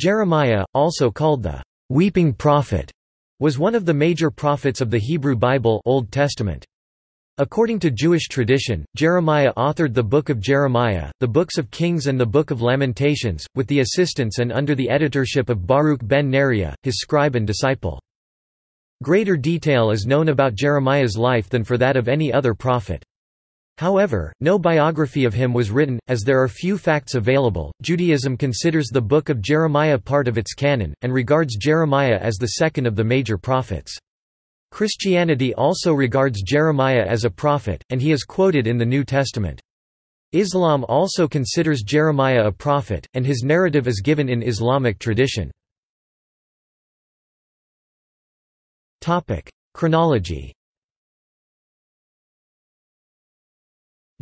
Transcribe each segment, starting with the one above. Jeremiah, also called the weeping prophet, was one of the major prophets of the Hebrew Bible, Old Testament. According to Jewish tradition, Jeremiah authored the Book of Jeremiah, the Books of Kings and the Book of Lamentations, with the assistance and under the editorship of Baruch ben Neriah, his scribe and disciple. Greater detail is known about Jeremiah's life than for that of any other prophet. However, no biography of him was written, as there are few facts available. Judaism considers the Book of Jeremiah part of its canon, and regards Jeremiah as the second of the major prophets. Christianity also regards Jeremiah as a prophet, and he is quoted in the New Testament. Islam also considers Jeremiah a prophet, and his narrative is given in Islamic tradition. Chronology.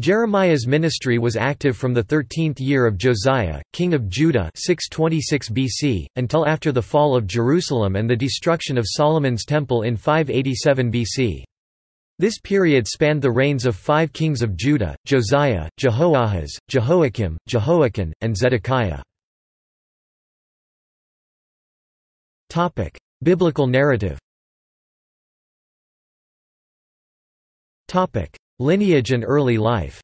Jeremiah's ministry was active from the 13th year of Josiah, king of Judah, 626 BC, until after the fall of Jerusalem and the destruction of Solomon's temple in 587 BC. This period spanned the reigns of five kings of Judah: Josiah, Jehoahaz, Jehoiakim, Jehoiakim, and Zedekiah. Topic: Biblical narrative. Topic: Lineage and early life.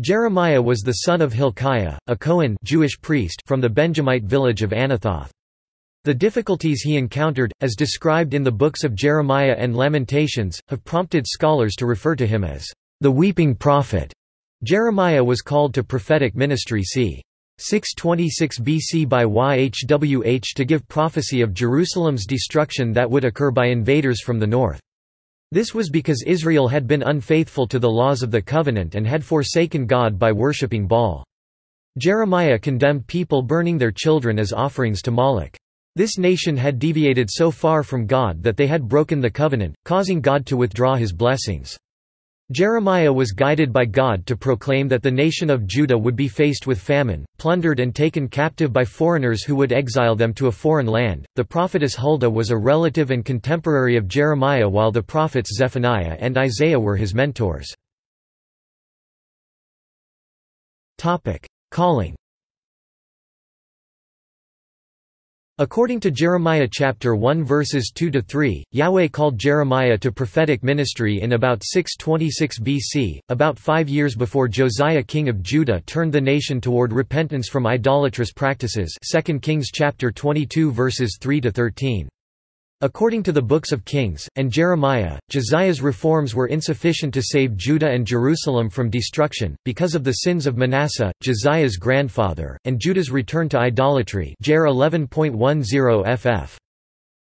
Jeremiah was the son of Hilkiah, a Cohen Jewish priest from the Benjamite village of Anathoth. The difficulties he encountered, as described in the books of Jeremiah and Lamentations, have prompted scholars to refer to him as the weeping prophet. Jeremiah was called to prophetic ministry c. 626 BC by YHWH to give prophecy of Jerusalem's destruction that would occur by invaders from the north. This was because Israel had been unfaithful to the laws of the covenant and had forsaken God by worshipping Baal. Jeremiah condemned people burning their children as offerings to Moloch. This nation had deviated so far from God that they had broken the covenant, causing God to withdraw his blessings. Jeremiah was guided by God to proclaim that the nation of Judah would be faced with famine, plundered and taken captive by foreigners who would exile them to a foreign land. The prophetess Huldah was a relative and contemporary of Jeremiah, while the prophets Zephaniah and Isaiah were his mentors. Topic: Calling. According to Jeremiah chapter 1 verses 2–3, Yahweh called Jeremiah to prophetic ministry in about 626 BC, about 5 years before Josiah king of Judah turned the nation toward repentance from idolatrous practices. 2 Kings chapter 22 verses 3–13. According to the books of Kings, and Jeremiah, Josiah's reforms were insufficient to save Judah and Jerusalem from destruction, because of the sins of Manasseh, Josiah's grandfather, and Judah's return to idolatry. Jer 11.10 ff.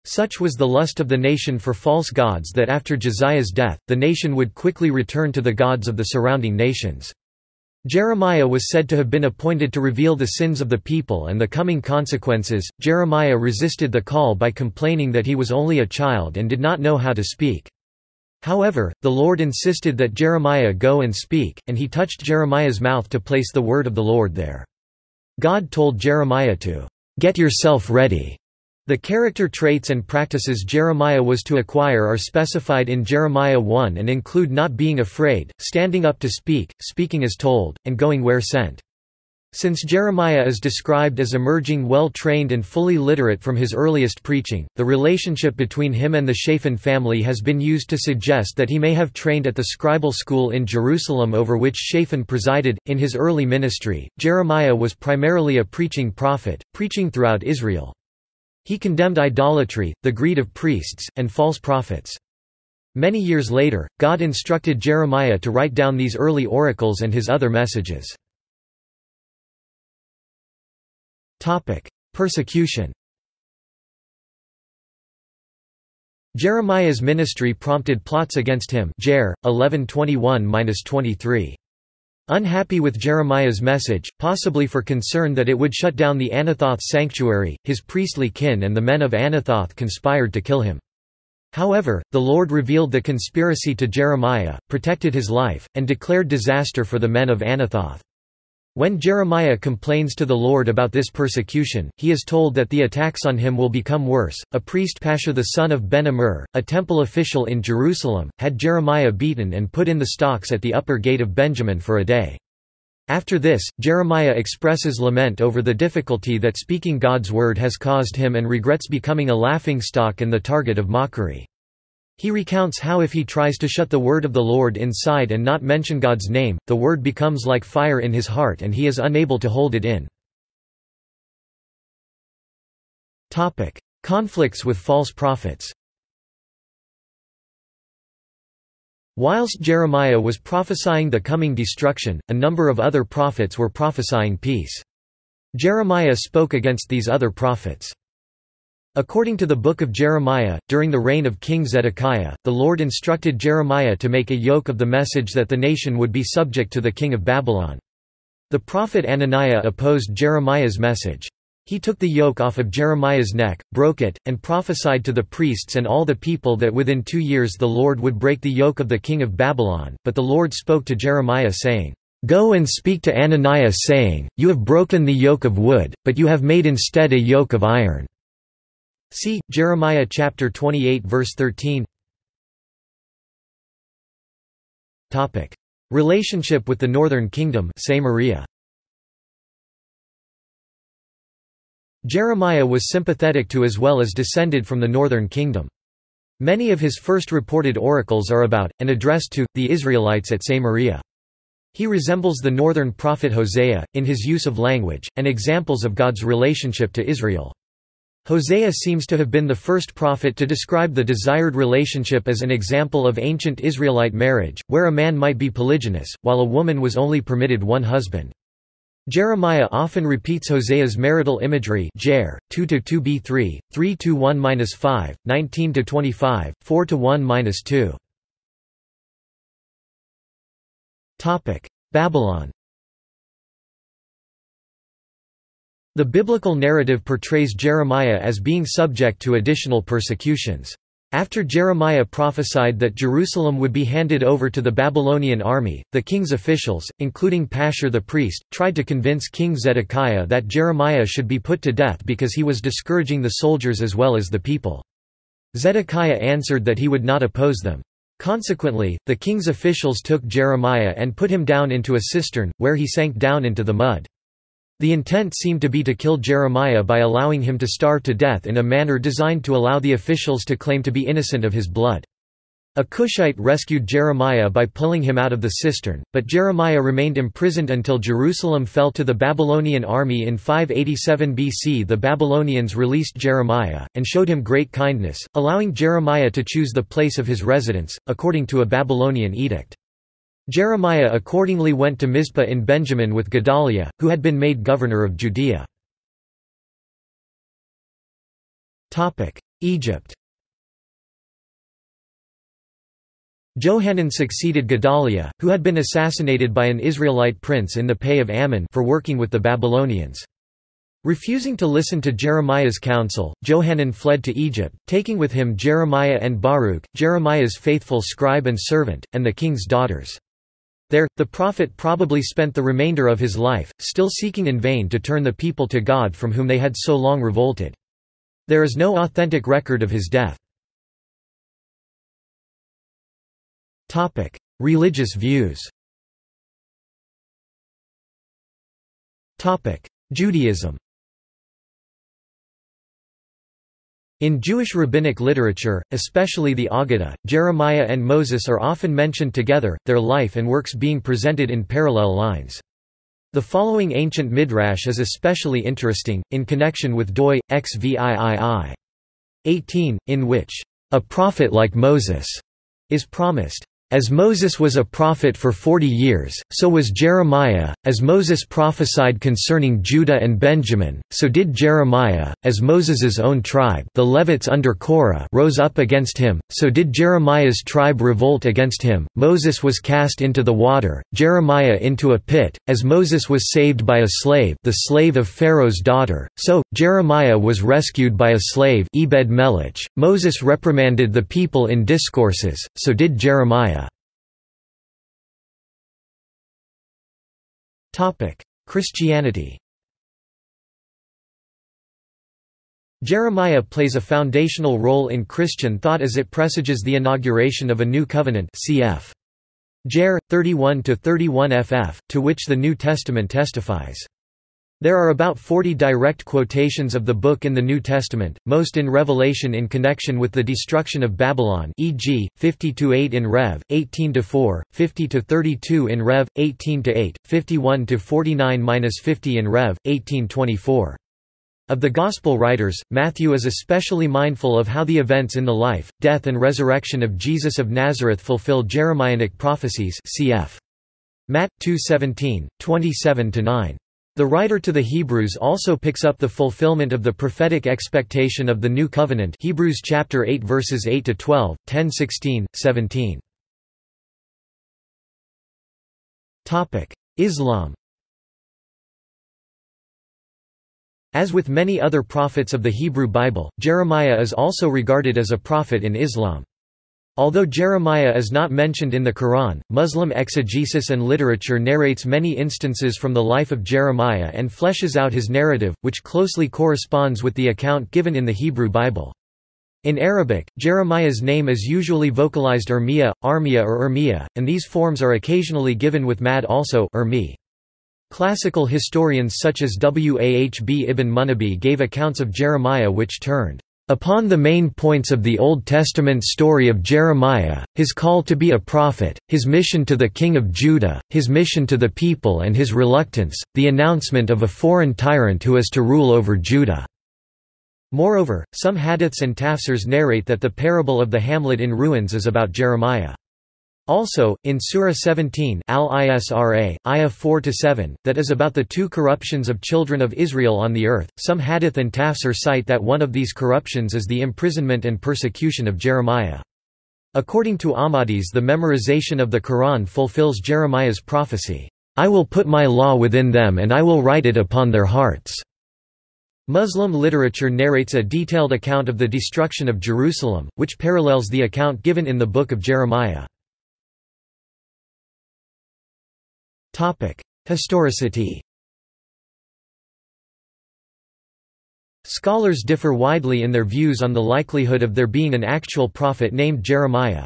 Such was the lust of the nation for false gods that after Josiah's death, the nation would quickly return to the gods of the surrounding nations. Jeremiah was said to have been appointed to reveal the sins of the people and the coming consequences. Jeremiah resisted the call by complaining that he was only a child and did not know how to speak. However, the Lord insisted that Jeremiah go and speak, and he touched Jeremiah's mouth to place the word of the Lord there. God told Jeremiah to get yourself ready. The character traits and practices Jeremiah was to acquire are specified in Jeremiah 1 and include not being afraid, standing up to speak, speaking as told, and going where sent. Since Jeremiah is described as emerging well-trained and fully literate from his earliest preaching, the relationship between him and the Shaphan family has been used to suggest that he may have trained at the scribal school in Jerusalem over which Shaphan presided. In his early ministry, Jeremiah was primarily a preaching prophet, preaching throughout Israel. He condemned idolatry, the greed of priests, and false prophets. Many years later, God instructed Jeremiah to write down these early oracles and his other messages. Persecution. Jeremiah's ministry prompted plots against him. Jer 11:21–23. Unhappy with Jeremiah's message, possibly for concern that it would shut down the Anathoth sanctuary, his priestly kin and the men of Anathoth conspired to kill him. However, the Lord revealed the conspiracy to Jeremiah, protected his life, and declared disaster for the men of Anathoth. When Jeremiah complains to the Lord about this persecution, he is told that the attacks on him will become worse. A priest, Pashur the son of Ben-omer, a temple official in Jerusalem, had Jeremiah beaten and put in the stocks at the upper gate of Benjamin for a day. After this, Jeremiah expresses lament over the difficulty that speaking God's word has caused him and regrets becoming a laughingstock and the target of mockery. He recounts how if he tries to shut the word of the Lord inside and not mention God's name, the word becomes like fire in his heart and he is unable to hold it in. Topic: conflicts with false prophets. Whilst Jeremiah was prophesying the coming destruction, a number of other prophets were prophesying peace. Jeremiah spoke against these other prophets. According to the Book of Jeremiah, during the reign of King Zedekiah, the Lord instructed Jeremiah to make a yoke of the message that the nation would be subject to the king of Babylon. The prophet Hananiah opposed Jeremiah's message. He took the yoke off of Jeremiah's neck, broke it, and prophesied to the priests and all the people that within 2 years the Lord would break the yoke of the king of Babylon. But the Lord spoke to Jeremiah saying, "Go and speak to Hananiah saying, you have broken the yoke of wood, but you have made instead a yoke of iron." See Jeremiah chapter 28 verse 13. Topic: relationship with the northern kingdom, Samaria. Jeremiah was sympathetic to as well as descended from the northern kingdom. Many of his first reported oracles are about and addressed to the Israelites at Samaria. He resembles the northern prophet Hosea in his use of language and examples of God's relationship to Israel. Hosea seems to have been the first prophet to describe the desired relationship as an example of ancient Israelite marriage, where a man might be polygynous, while a woman was only permitted one husband. Jeremiah often repeats Hosea's marital imagery, Jer. 2-2b3, 3-1-5, 19-25, 4-1-2. Babylon. The biblical narrative portrays Jeremiah as being subject to additional persecutions. After Jeremiah prophesied that Jerusalem would be handed over to the Babylonian army, the king's officials, including Pashur the priest, tried to convince King Zedekiah that Jeremiah should be put to death because he was discouraging the soldiers as well as the people. Zedekiah answered that he would not oppose them. Consequently, the king's officials took Jeremiah and put him down into a cistern, where he sank down into the mud. The intent seemed to be to kill Jeremiah by allowing him to starve to death in a manner designed to allow the officials to claim to be innocent of his blood. A Cushite rescued Jeremiah by pulling him out of the cistern, but Jeremiah remained imprisoned until Jerusalem fell to the Babylonian army in 587 BC. The Babylonians released Jeremiah, and showed him great kindness, allowing Jeremiah to choose the place of his residence, according to a Babylonian edict. Jeremiah accordingly went to Mizpah in Benjamin with Gedaliah, who had been made governor of Judea. Egypt. Johanan succeeded Gedaliah, who had been assassinated by an Israelite prince in the pay of Ammon for working with the Babylonians. Refusing to listen to Jeremiah's counsel, Johanan fled to Egypt, taking with him Jeremiah and Baruch, Jeremiah's faithful scribe and servant, and the king's daughters. There, the prophet probably spent the remainder of his life, still seeking in vain to turn the people to God from whom they had so long revolted. There is no authentic record of his death. Religious views. Judaism. In Jewish rabbinic literature, especially the Agadah, Jeremiah and Moses are often mentioned together, their life and works being presented in parallel lines. The following ancient midrash is especially interesting, in connection with Doi, xviii 18, in which, "...a prophet like Moses," is promised. As Moses was a prophet for 40 years, so was Jeremiah, as Moses prophesied concerning Judah and Benjamin, so did Jeremiah, as Moses's own tribe the Levites under Korah rose up against him, so did Jeremiah's tribe revolt against him, Moses was cast into the water, Jeremiah into a pit, as Moses was saved by a slave the slave of Pharaoh's daughter, so, Jeremiah was rescued by a slave Ebed-Melech, Moses reprimanded the people in discourses, so did Jeremiah. Christianity. Jeremiah plays a foundational role in Christian thought as it presages the inauguration of a new covenant cf. Jer. 31–31ff, to which the New Testament testifies. There are about 40 direct quotations of the book in the New Testament, most in Revelation in connection with the destruction of Babylon, e.g., 50:8 in Rev. 18:4, 50:32 in Rev. 18:8, 51:49–50 in Rev. 18:24. Of the Gospel writers, Matthew is especially mindful of how the events in the life, death and resurrection of Jesus of Nazareth fulfill Jeremianic prophecies cf. Matt. 2:17, 27–9. The writer to the Hebrews also picks up the fulfillment of the prophetic expectation of the New Covenant, Hebrews chapter 8 verses 8 to 12, 10:16, 17. Topic: Islam. As with many other prophets of the Hebrew Bible, Jeremiah is also regarded as a prophet in Islam. Although Jeremiah is not mentioned in the Quran, Muslim exegesis and literature narrates many instances from the life of Jeremiah and fleshes out his narrative, which closely corresponds with the account given in the Hebrew Bible. In Arabic, Jeremiah's name is usually vocalized Ermiah, Armia or Ermia, and these forms are occasionally given with mad also Ermi. Classical historians such as Wahb ibn Munabbih gave accounts of Jeremiah which turned upon the main points of the Old Testament story of Jeremiah, his call to be a prophet, his mission to the king of Judah, his mission to the people and his reluctance, the announcement of a foreign tyrant who is to rule over Judah. Moreover, some hadiths and tafsirs narrate that the parable of the hamlet in ruins is about Jeremiah. Also, in Surah 17 Al-Isra, Ayah 4–7, that is about the two corruptions of children of Israel on the earth, some hadith and tafsir cite that one of these corruptions is the imprisonment and persecution of Jeremiah. According to Ahmadis, the memorization of the Quran fulfills Jeremiah's prophecy, "I will put my law within them and I will write it upon their hearts." Muslim literature narrates a detailed account of the destruction of Jerusalem, which parallels the account given in the Book of Jeremiah. Historicity. Scholars differ widely in their views on the likelihood of there being an actual prophet named Jeremiah.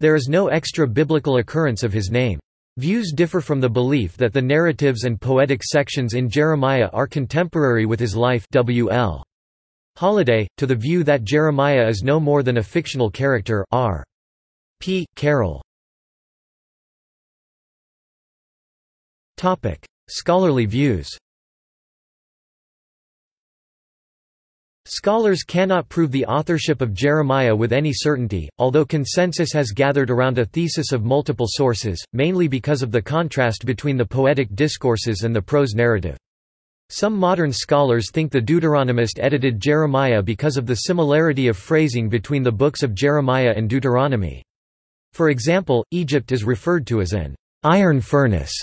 There is no extra-biblical occurrence of his name. Views differ from the belief that the narratives and poetic sections in Jeremiah are contemporary with his life, W. L. Holiday, to the view that Jeremiah is no more than a fictional character, R. P. Carroll. Topic: Scholarly views. Scholars cannot prove the authorship of Jeremiah with any certainty, although consensus has gathered around a thesis of multiple sources, mainly because of the contrast between the poetic discourses and the prose narrative. Some modern scholars think the Deuteronomist edited Jeremiah because of the similarity of phrasing between the books of Jeremiah and Deuteronomy. For example, Egypt is referred to as an iron furnace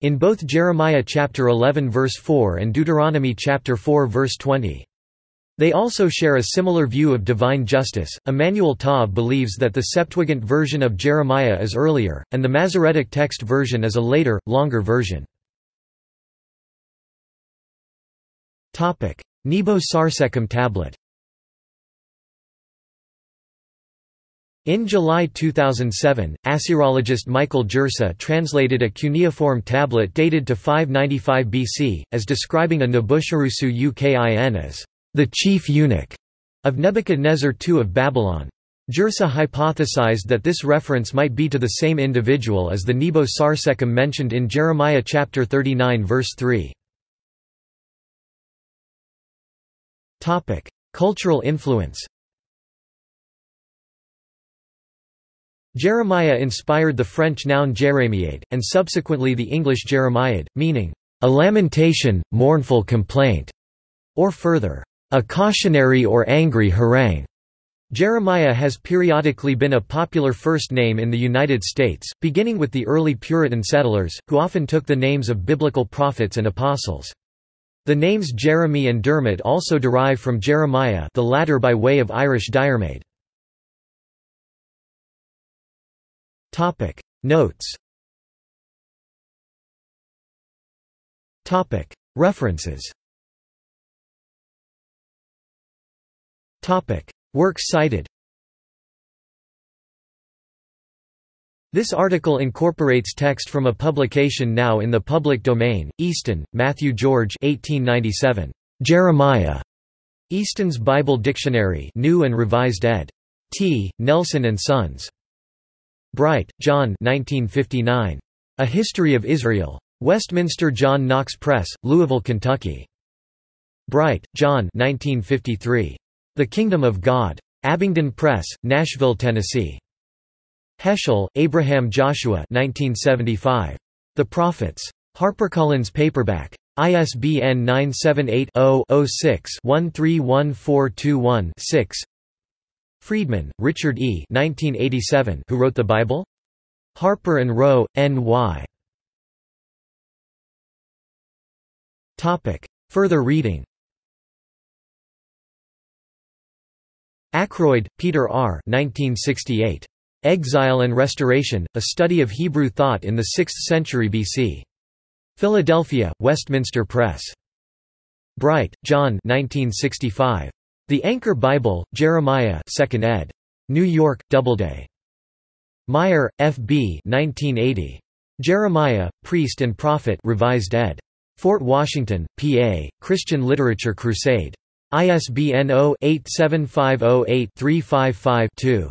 in both Jeremiah chapter 11 verse 4 and Deuteronomy chapter 4 verse 20. They also share a similar view of divine justice. Emmanuel Tov believes that the Septuagint version of Jeremiah is earlier, and the Masoretic text version is a later, longer version. Topic: Nebo Sarsekim tablet. In July 2007, Assyrologist Michael Jursa translated a cuneiform tablet dated to 595 BC, as describing a Nabusharusu ukin as the chief eunuch of Nebuchadnezzar II of Babylon. Jursa hypothesized that this reference might be to the same individual as the Nebo Sarsekim mentioned in Jeremiah chapter 39 verse 3. Topic: Cultural influence. Jeremiah inspired the French noun jérémiade, and subsequently the English jeremiade, meaning, "a lamentation, mournful complaint," or further, "a cautionary or angry harangue." Jeremiah has periodically been a popular first name in the United States, beginning with the early Puritan settlers, who often took the names of biblical prophets and apostles. The names Jeremy and Dermot also derive from Jeremiah, the latter by way of Irish diarmaid. Topic: Notes. Topic: References. Topic: Works cited. This article incorporates text from a publication now in the public domain, Easton, Matthew George 1897. Jeremiah. Easton's Bible Dictionary, New and Revised ed. T. Nelson and Sons. Bright, John 1959. A History of Israel. Westminster John Knox Press, Louisville, Kentucky. Bright, John 1953. The Kingdom of God. Abingdon Press, Nashville, Tennessee. Heschel, Abraham Joshua 1975. The Prophets. HarperCollins paperback. ISBN 978-0-06-131421-6. Friedman, Richard E. 1987. Who Wrote the Bible? Harper & Row, N.Y. Further reading. Ackroyd, Peter R. 1968. Exile and Restoration, A Study of Hebrew Thought in the 6th Century BC. Philadelphia, Westminster Press. Bright, John 1965. The Anchor Bible, Jeremiah 2nd ed. New York, Doubleday. Meyer, F. B. 1980. Jeremiah, Priest and Prophet Revised ed. Fort Washington, PA, Christian Literature Crusade. ISBN 0-87508-355-2.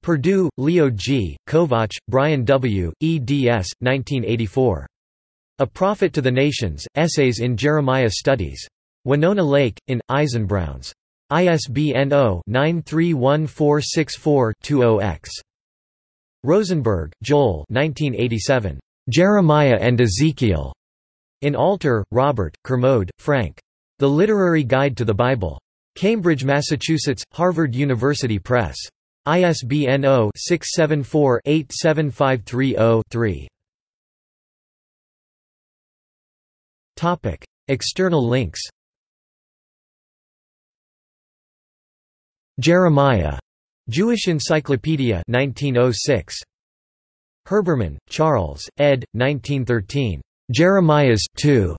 Purdue, Leo G., Kovach, Brian W., eds. 1984. A Prophet to the Nations, Essays in Jeremiah Studies. Winona Lake, in, Eisenbrowns. ISBN 0-931464-20-X. Rosenberg, Joel 1987. Jeremiah and Ezekiel. In Alter, Robert, Kermode, Frank. The Literary Guide to the Bible. Cambridge, Massachusetts, Harvard University Press. ISBN 0-674-87530-3. External links. Jeremiah. Jewish Encyclopedia 1906. Herbermann, Charles, ed. 1913. Jeremiah's 2.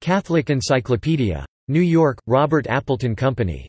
Catholic Encyclopedia. New York, Robert Appleton Company.